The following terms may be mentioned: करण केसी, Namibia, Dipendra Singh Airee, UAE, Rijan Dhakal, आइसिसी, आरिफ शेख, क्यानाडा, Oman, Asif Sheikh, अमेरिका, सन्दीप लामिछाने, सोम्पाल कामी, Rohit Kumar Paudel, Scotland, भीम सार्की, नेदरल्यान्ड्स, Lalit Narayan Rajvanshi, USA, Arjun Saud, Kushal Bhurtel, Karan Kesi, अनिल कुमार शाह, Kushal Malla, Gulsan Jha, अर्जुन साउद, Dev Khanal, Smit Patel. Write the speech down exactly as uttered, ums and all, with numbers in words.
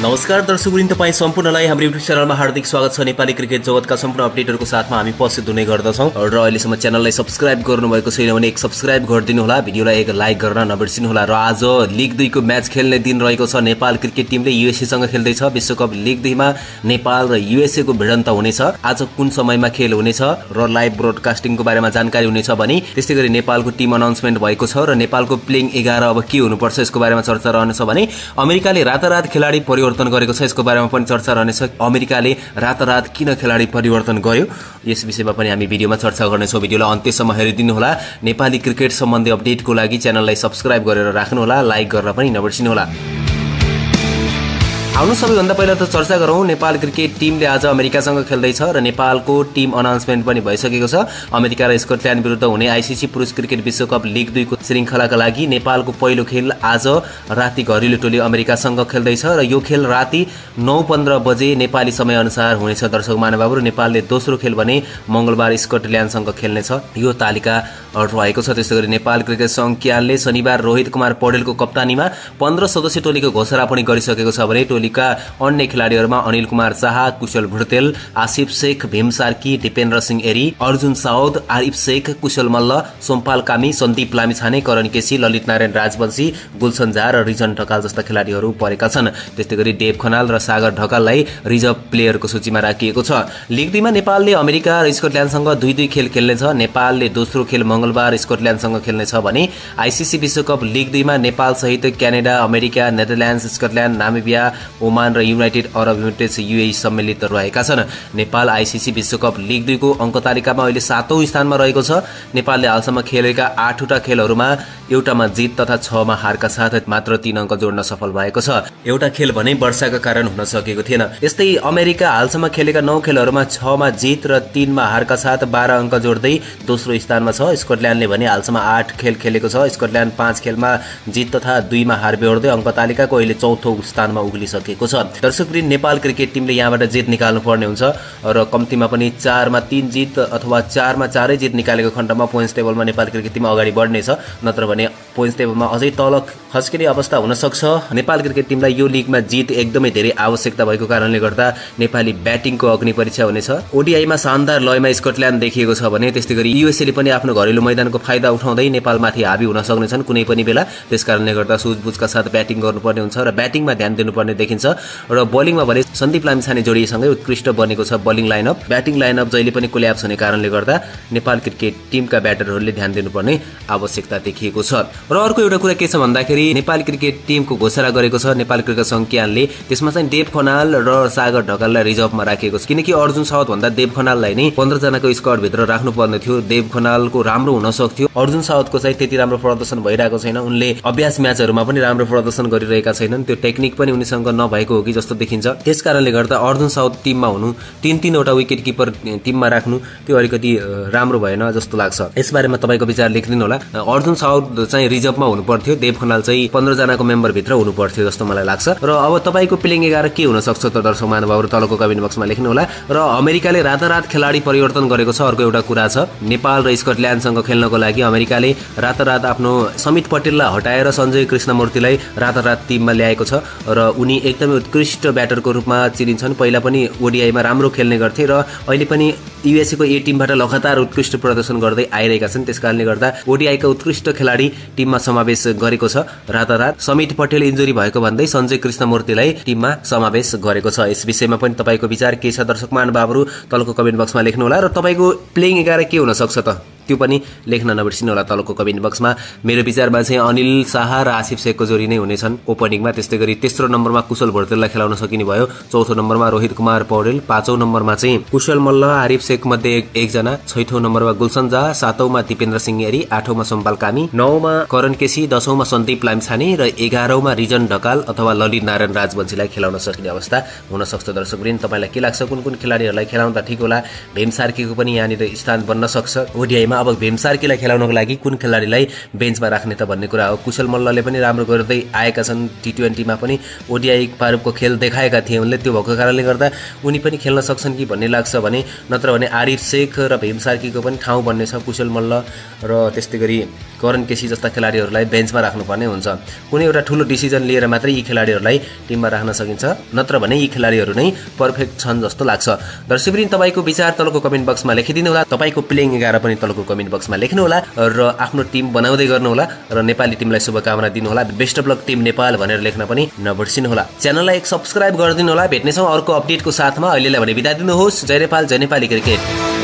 नमस्कार दर्शकवृन्द, तपाई सम्पूर्णलाई हाम्रो युट्युब च्यानलमा हार्दिक स्वागत छ। नेपाली क्रिकेट जगतका सम्पूर्ण अपडेटहरुको साथमा हामी उपस्थित हुने गर्दछौं र अहिलेसम्म च्यानललाई सब्स्क्राइब गर्नुभएको छैन भने एक सब्स्क्राइब गरिदिनु होला, भिडियोलाई एक लाइक गर्न नबिर्सिनु होला। र आज लीग दुई को म्याच खेल्ने दिन रहेको छ। नेपाल क्रिकेट टिमले यूएसए सँग खेल्दै छ। विश्वकप लीग दुई मा नेपाल र यूएसए को भिडन्त हुनेछ। आज कुन समयमा खेल हुनेछ र लाइभ ब्रोडकास्टिङको बारेमा जानकारी हुनेछ भने त्यसैगरी नेपालको टिम अनाउन्समेन्ट भएको छ र नेपालको प्लेइङ एघार अब के हुनुपर्छ यसको बारेमा चर्चा रहनेछ भने अमेरिकाले रातारात खेलाडी परिवर्तन गरेको छ यसको बारेमा पनि चर्चा रहनेछ। अमेरिकाले रातारात किन खेलाडी परिवर्तन गर्यो यस विषयमा पनि हामी भिडियोमा चर्चा गर्नेछौँ। भिडियोलाई अन्त्यसम्म हेरिदिनु होला। नेपाली क्रिकेट सम्बन्धी अपडेटको लागि च्यानललाई सब्स्क्राइब गरेर राख्नुहोला, लाइक गर्न पनि नबिर्सिनु होला। आउनु सबैभन्दा पहिला त चर्चा गरौँ, नेपाल क्रिकेट टिमले आज अमेरिकासँग खेल्दैछ र नेपालको टिम अनाउन्समेन्ट पनि भइसकेको छ। अमेरिका र स्कटल्यान्ड विरुद्ध हुने आइसिसी पुरुष क्रिकेट विश्वकप लीग दुई को श्रृङ्खलाका लागि नेपालको पहिलो खेल आज राति घरेलु टोली अमेरिकासँग खेल्दैछ र यो खेल राति नौ पन्ध्र बजे नेपाली समयअनुसार हुनेछ। दर्शक महानुभावहरू, नेपालले दोस्रो खेल भने मङ्गलबार स्कटल्यान्डसँग खेल्नेछ, यो तालिका रहेको छ। त्यसै गरी नेपाल क्रिकेट सङ्घले शनिबार रोहित कुमार पौडेलको कप्तानीमा पन्ध्र सदस्यीय टोलीको घोषणा पनि गरिसकेको छ भने टोलीका अन्य खेलाडीहरूमा अनिल कुमार शाह, कुशल भुर्तेल, आसिफ शेख, भीम सार्की, दिपेन्द्र सिंह एरी, अर्जुन साउद, आरिफ शेख, कुशल मल्ल, सोम्पाल कामी, सन्दीप लामिछाने, करण केसी, ललित नारायण राजवंशी, गुलसन झा र रिजन ढकाल जस्ता खेलाडीहरू परेका छन्। त्यस्तै गरी देव खनाल र सागर ढकाललाई रिजर्भ प्लेयरको सूचीमा राखिएको छ। लीग दुईमा नेपालले अमेरिका र स्कटल्यान्डसँग दुई दुई खेल खेल्नेछ। नेपालले दोस्रो खेल मङ्गलबार स्कटल्यान्डसँग खेल्नेछ भने आइसिसी विश्वकप लीग दुईमा नेपाल सहित क्यानाडा, अमेरिका, नेदरल्यान्ड्स, Scotland, Namibia, Oman र युनाइटेड अरब इमिरेट्स यूएई सम्मिलित रहेका छन्। नेपाल आइसिसी विश्वकप लीग दुई को अङ्क तालिकामा अहिले सातौं स्थानमा रहेको छ। नेपालले हालसम्म खेलेका आठवटा खेलहरूमा एउटामा जित तथा छमा हारका साथ मात्र तीन अङ्क जोड्न सफल भएको छ। एउटा खेल भने वर्षाका कारण हुन सकेको थिएन। यस्तै अमेरिका हालसम्म खेलेका नौ खेलहरूमा छमा जित र तीनमा हारका साथ बाह्र अङ्क जोड्दै दोस्रो स्थानमा छ। स्कटल्यान्डले भने हालसम्म आठ खेल खेलेको छ। स्कटल्यान्ड पाँच खेलमा जित तथा दुईमा हार बेहोर्दै अङ्क तालिकाको अहिले चौथो स्थानमा उग्लिसक्यो। दर्शकवृन्द, नेपाल क्रिकेट टिमले यहाँबाट जित निकाल्नु पर्ने हुन्छ र कम्तीमा पनि चारमा तीन जित अथवा चारमा चारै जित निकालेको खण्डमा पोइन्ट्स टेबलमा नेपाल क्रिकेट टिम अगाडि बढ्नेछ, नत्र भने पोइन्ट्स टेबलमा अझै तल खस्किने अवस्था हुन सक्छ। नेपाल क्रिकेट टिमलाई यो लिगमा जित एकदमै धेरै आवश्यकता भएको कारणले गर्दा नेपाली ब्याटिङको अग्नि परीक्षा हुनेछ। ओडिआईमा शानदार लयमा स्कटल्यान्ड देखिएको छ भने त्यस्तै गरी युएसएले पनि आफ्नो घरेलु मैदानको फाइदा उठाउँदै नेपालमाथि हावी हुन सक्नेछन् कुनै पनि बेला। त्यसकारणले गर्दा सुझबुझका साथ ब्याटिङ गर्नुपर्ने हुन्छ र ब्याटिङमा ध्यान दिनुपर्ने देखिन्छ र बलिङमा भने सन्दीप लामिछाने जोडीसँगै उत्कृष्ट बनेको छ बलिङ लाइनअप। ब्याटिङ लाइनअप जहिले पनि कोल्याप्स हुने कारणले गर्दा नेपाल क्रिकेट टिमका ब्याटरहरूले ध्यान दिनुपर्ने आवश्यकता देखिएको छ। र अर्को एउटा कुरा के छ भन्दाखेरि नेपाल क्रिकेट टिमको घोषणा गरेको छ नेपाल क्रिकेट सङ्घले। त्यसमा चाहिँ देव खनाल र सागर ढकाललाई रिजर्भमा राखेको छ किनकि अर्जुन साउद भन्दा देव खनाललाई नै पन्ध्र जनाको स्क्वाड भित्र राख्नुपर्ने थियो। देव खनालको राम्रो हुन सक्थ्यो, अर्जुन साउदको चाहिँ त्यति राम्रो प्रदर्शन भइरहेको छैन। उनले अभ्यास म्याचहरूमा पनि राम्रो प्रदर्शन गरिरहेका छैनन्, त्यो टेक्निक पनि उनीसँग नभएको हो कि जस्तो देखिन्छ। त्यसकारणले गर्दा अर्जुन साउथ टिममा हुनु, तीन तीनवटा विकेट किपर टिममा राख्नु त्यो अलिकति राम्रो भएन जस्तो लाग्छ। यसबारेमा तपाईँको विचार लेखिदिनु होला। अर्जुन साउथ चाहिँ रिजर्भमा हुनुपर्थ्यो, देव खनाल चाहिँ पन्ध्र जनाको मेम्बर भित्र हुनुपर्थ्यो जस्तो मलाई लाग्छ। र अब तपाईँको प्लेइङ एघार के हुन सक्छ त दर्शक महानुभावहरू तलको कमेन्ट बक्समा लेख्नु होला। र अमेरिकाले रातारात खेलाडी परिवर्तन गरेको छ। अर्को एउटा कुरा छ, नेपाल र स्कटल्यान्डसँग खेल्नको लागि अमेरिकाले रातारात आफ्नो समित पटेललाई हटाएर सञ्जय कृष्णमूर्तिलाई रातारात टिममा ल्याएको छ र उनी एकदमै उत्कृष्ट ब्याटरको रूपमा चिनिन्छन्। पहिला पनि ओडिआईमा राम्रो खेल्ने गर्थे र अहिले पनि युएसएको ए टिमबाट लगातार उत्कृष्ट प्रदर्शन गर्दै आइरहेका छन्। त्यसकारणले गर्दा ओडिआईका उत्कृष्ट खेलाडी टिममा समावेश गरेको छ रातारात। समित पटेल इन्जुरी भएको भन्दै सञ्जय कृष्णमूर्तिलाई टिममा समावेश गरेको छ। यस विषयमा पनि तपाईँको विचार के छ दर्शक महानुभावहरू तलको कमेन्ट बक्समा लेख्नुहोला र तपाईँको प्लेइङ एघार के हुन सक्छ त त्यो पनि लेख्न नबिर्सिनु होला तलको कमेन्ट बक्समा। मेरो विचारमा चाहिँ अनिल शाह र आसिफ शेखको जोडी नै हुनेछन् ओपनिङमा। त्यस्तै गरी तेस्रो नम्बरमा कुशल भुर्तेललाई खेलाउन सकिने भयो, चौथो नम्बरमा रोहित कुमार पौडेल, पाँचौं नम्बरमा चाहिँ कुशल मल्ल, आरिफ शेख मध्ये एकजना, छैठौं नम्बरमा गुलसन झा, सातौंमा दिपेन्द्र सिंह एरी, आठौंमा सोम्पाल कामी, नौमा करण केसी, दशौंमा सन्दीप लामिछाने र एघारौंमा रिजन ढकाल अथवा ललित नारायण राजवंशीलाई खेलाउन सकिने अवस्था हुन सक्छ। दर्शकवृन्द, तपाईँलाई के लाग्छ कुन कुन खेलाडीहरूलाई खेलाउँदा ठिक होला? भीम सार्कीको पनि यहाँनिर स्थान बन्न सक्छ। ओडिआईमा अब भीम सार्कीलाई खेलाउनको लागि कुन खेलाडीलाई बेन्चमा राख्ने त भन्ने कुरा हो। कुशल मल्लले पनि राम्रो गर्दै आएका छन्, टी ट्वेन्टीमा पनि ओडिआई प्रारूपको खेल देखाएका थिए उनले। त्यो भएको कारणले गर्दा उनी पनि खेल्न सक्छन् कि भन्ने लाग्छ भने, नत्र भने आरिफ शेख र भीम सार्कीको पनि ठाउँ बन्नेछ कुशल मल्ल र त्यस्तै गरी करन केसी जस्ता खेलाडीहरूलाई बेन्चमा राख्नुपर्ने हुन्छ। कुनै एउटा ठूलो डिसिजन लिएर मात्र यी खेलाडीहरूलाई टिममा राख्न सकिन्छ, नत्र भने यी खेलाडीहरू नै पर्फेक्ट छन् जस्तो लाग्छ। दर्शकवृन्द, तपाईको विचार तलको कमेन्ट बक्समा लेखिदिनु होला, तपाईको प्लेइङ एघार पनि तलको कमेन्ट बक्समा लेख्नु होला र आफ्नो टिम बनाउँदै गर्नु होला र नेपाली टिमलाई शुभकामना दिनु होला। Best of luck team Nepal भनेर लेख्न पनि नबिर्सिनु होला। च्यानललाई एक सब्स्क्राइब गरिदिनु होला। भेट्नेछौं अर्को अपडेटको साथमा, अहिलेलाई भने बिदा दिनुहोस्। जय नेपाल, जय नेपाली क्रिकेट।